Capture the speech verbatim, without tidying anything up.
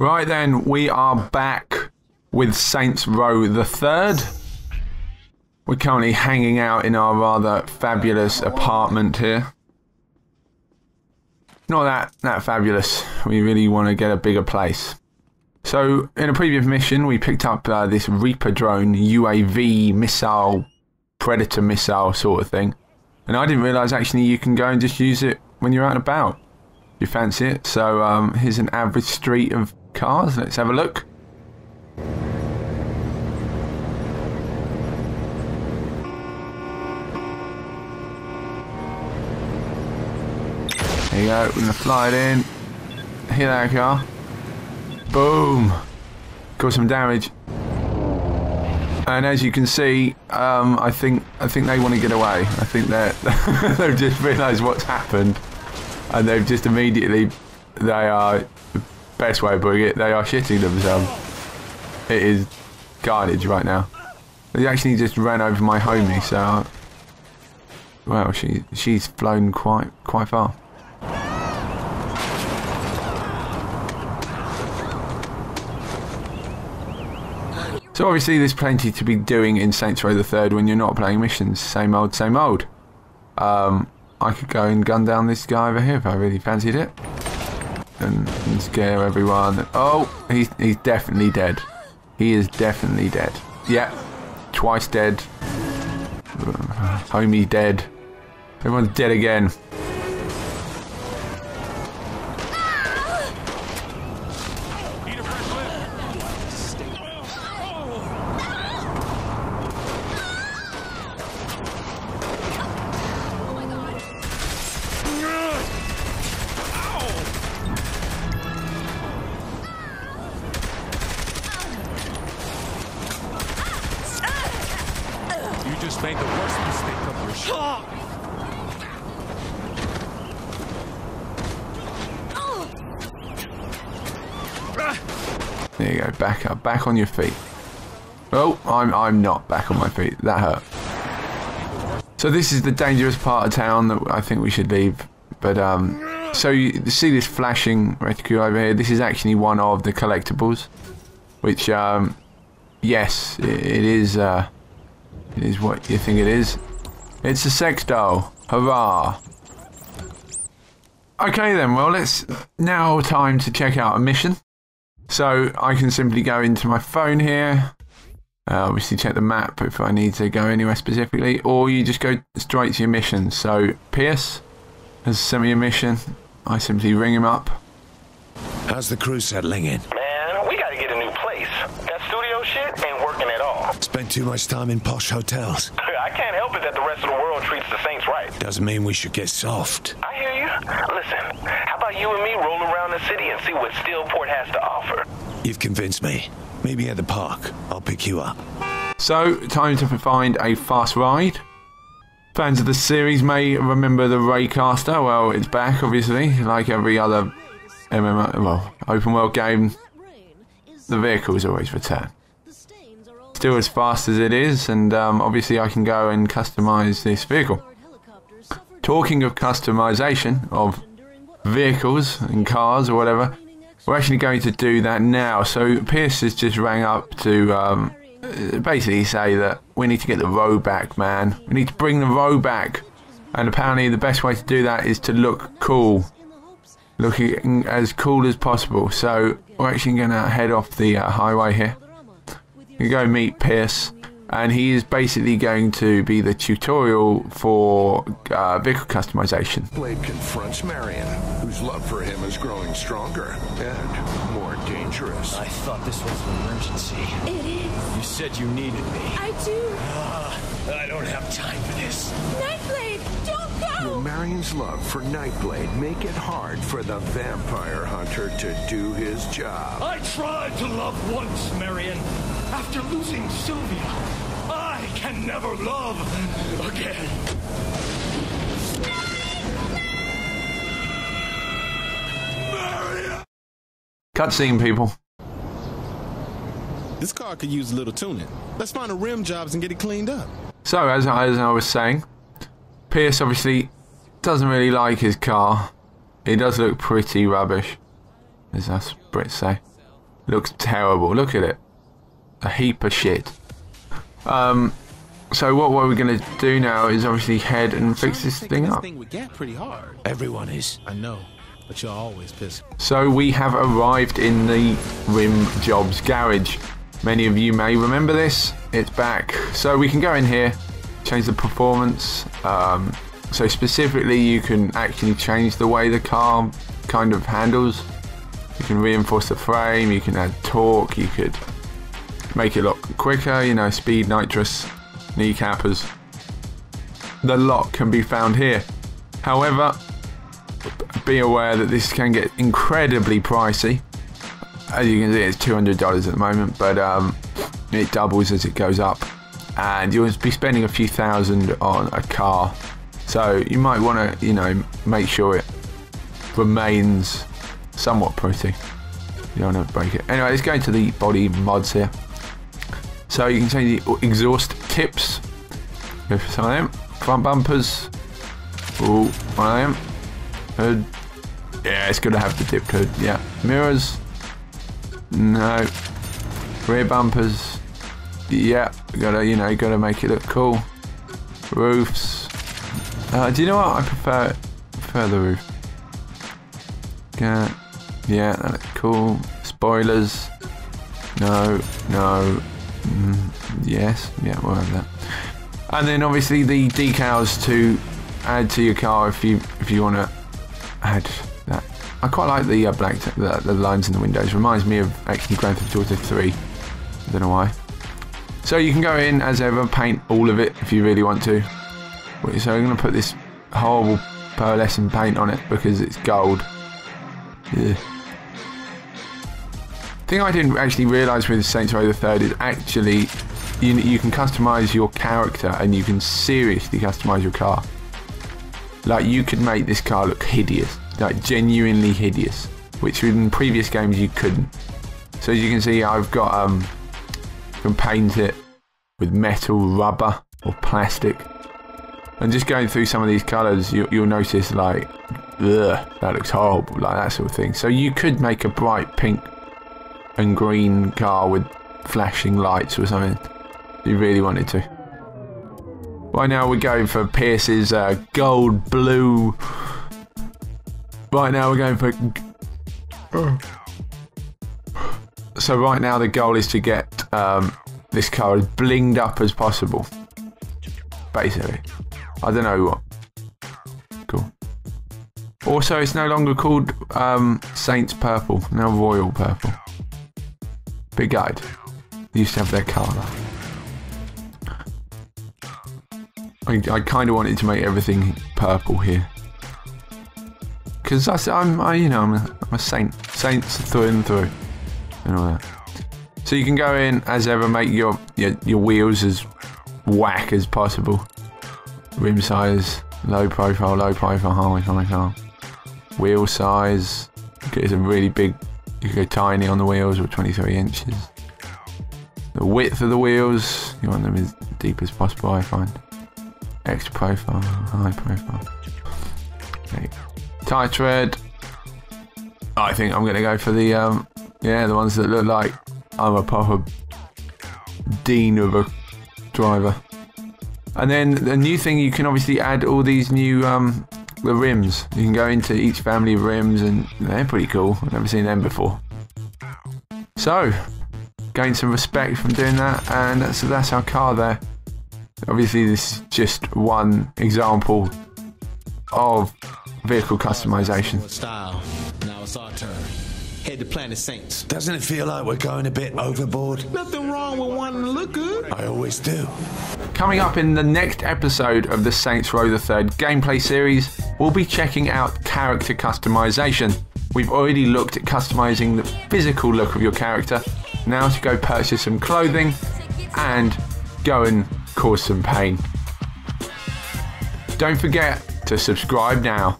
Right then, we are back with Saints Row the Third. We're currently hanging out in our rather fabulous apartment here. Not that, that fabulous. We really want to get a bigger place. So, in a previous mission, we picked up uh, this Reaper drone, U A V missile, Predator missile sort of thing. And I didn't realise actually you can go and just use it when you're out and about. You fancy it? So um, here's an average street of cars. Let's have a look. There you go. We're gonna fly it in. Hit that car. Boom. Cause some damage. And as you can see, um, I think I think they want to get away. I think that they've just realised what's happened. And they've just immediately, they are, best way of putting it, they are shitting themselves. It is carnage right now. They actually just ran over my homie, so, I, well, she, she's flown quite, quite far. So obviously there's plenty to be doing in Saints Row the Third when you're not playing missions. Same old, same old. Um... I could go and gun down this guy over here if I really fancied it. And, and scare everyone. Oh, he's, he's definitely dead. He is definitely dead. Yeah, twice dead. Homie dead. Everyone's dead again. There you go, back up, back on your feet. Oh, I'm, I'm not back on my feet, that hurt. So this is the dangerous part of town that I think we should leave. But, um, so you see this flashing reticule over here, this is actually one of the collectibles. Which, um, yes, it, it is, uh, it is what you think it is. It's a sex doll, hurrah! Okay then, well let's, now time to check out a mission. So I can simply go into my phone here, uh, obviously check the map if I need to go anywhere specifically, or you just go straight to your mission. So Pierce has sent me a mission, I simply ring him up. How's the crew settling in? Man, we gotta get a new place. That studio shit ain't working at all. Spent too much time in posh hotels. I can't help it that the rest of the world treats the Saints right. Doesn't mean we should get soft. I hear you. Listen, how about you and me roll around the city and see what Steelport has to offer? You've convinced me. Maybe at the park. I'll pick you up. So, time to find a fast ride. Fans of the series may remember the Raycaster. Well, it's back, obviously. Like every other M M O, well, open world game, the vehicles always return. Still as fast as it is, and um, obviously I can go and customize this vehicle. Talking of customization of vehicles and cars or whatever, we're actually going to do that now. So Pierce has just rang up to um, basically say that we need to get the road back, man. We need to bring the road back, and apparently the best way to do that is to look cool, looking as cool as possible. So we're actually going to head off the uh, highway here. You go meet Pierce, and he is basically going to be the tutorial for uh, vehicle customization. Blade confronts Marion, whose love for him is growing stronger and more dangerous. I thought this was an emergency. It is. You said you needed me. I do. Uh, I don't have time for this. Nightblade, don't go! Will Marion's love for Nightblade make it hard for the vampire hunter to do his job? I tried to love once, Marion. After losing Sylvia, I can never love again. Cutscene, people. This car could use a little tuning. Let's find a Rim Jobs and get it cleaned up. So, as I, as I was saying, Pierce obviously doesn't really like his car. It does look pretty rubbish, as us Brits say. Looks terrible. Look at it. A heap of shit. Um, so what, what we're going to do now is obviously head and fix this thing up. This thing would get pretty hard. Everyone is. I know, but you're always pissed. So we have arrived in the Rim Jobs garage. Many of you may remember this. It's back. So we can go in here, change the performance. Um, so specifically you can actually change the way the car kind of handles. You can reinforce the frame, you can add torque, you could make it lock quicker, you know, speed, nitrous, kneecappers. The lot can be found here. However, be aware that this can get incredibly pricey. As you can see, it's two hundred dollars at the moment, but um, it doubles as it goes up. And you'll be spending a few thousand on a car. So you might want to, you know, make sure it remains somewhat pretty. You don't want to break it. Anyway, let's go into the body mods here. So you can change the exhaust tips. Go for some of them. Front bumpers. Ooh, one of them. Hood. Yeah, it's going to have the dipped hood. Yeah. Mirrors. No. Rear bumpers. Yeah. Gotta, you know, gotta make it look cool. Roofs. Uh, do you know what? I prefer, prefer the roof. Yeah, yeah, that looks cool. Spoilers. No, no. Mm, yes, yeah, we'll have that. And then obviously the decals to add to your car if you if you want to add that. I quite like the uh, black t the, the lines in the windows. Reminds me of actually Grand Theft Auto three. I don't know why. So you can go in as ever, paint all of it if you really want to. So I'm going to put this horrible pearlescent paint on it because it's gold. Yeah. The thing I didn't actually realise with Saints Row the Third is actually you, you can customise your character, and you can seriously customise your car. Like, you could make this car look hideous, like genuinely hideous, which in previous games you couldn't. So as you can see, I've got um, you can paint it with metal, rubber, or plastic. And just going through some of these colours, you, you'll notice, like, ugh, that looks horrible, like that sort of thing. So you could make a bright pink and green car with flashing lights or something, if you really wanted to. Right now we're going for Pierce's uh, gold blue. Right now we're going for... So right now the goal is to get um, this car as blinged up as possible. Basically. I don't know what. Cool. Also, it's no longer called um, Saints Purple, now Royal Purple. Big eyed. They used to have their colour. I, I kind of wanted to make everything purple here, because I'm, I, you know, I'm a, I'm a saint, saints through and through, and all that. So you can go in as ever, make your your, your wheels as whack as possible. Rim size, low profile, low profile, high, high, high. Wheel size, it's a really big. You can go tiny on the wheels, or twenty-three inches. The width of the wheels, you want them as deep as possible, I find. Extra profile, high profile. Okay. Tire tread. I think I'm going to go for the, um, yeah, the ones that look like I'm a proper dean of a driver. And then the new thing, you can obviously add all these new, um, the rims. You can go into each family of rims, and they're pretty cool. I've never seen them before. So, gain some respect from doing that, and that's, that's our car there. Obviously, this is just one example of vehicle customization. Style. Now it's our turn. Head to Planet Saints. Doesn't it feel like we're going a bit overboard? Nothing wrong with wanting to look good. I always do. Coming up in the next episode of the Saints Row the Third gameplay series, we'll be checking out character customization. We've already looked at customizing the physical look of your character. Now to go purchase some clothing and go and cause some pain. Don't forget to subscribe now.